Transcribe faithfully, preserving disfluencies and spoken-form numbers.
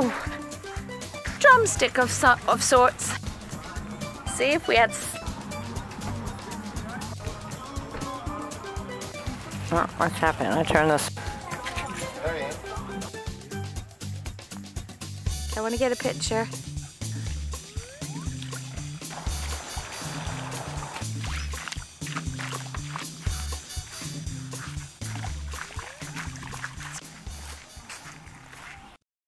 Ooh. Drumstick of, so of sorts. See if we had... Oh, what's happening? I turn this. I want to get a picture.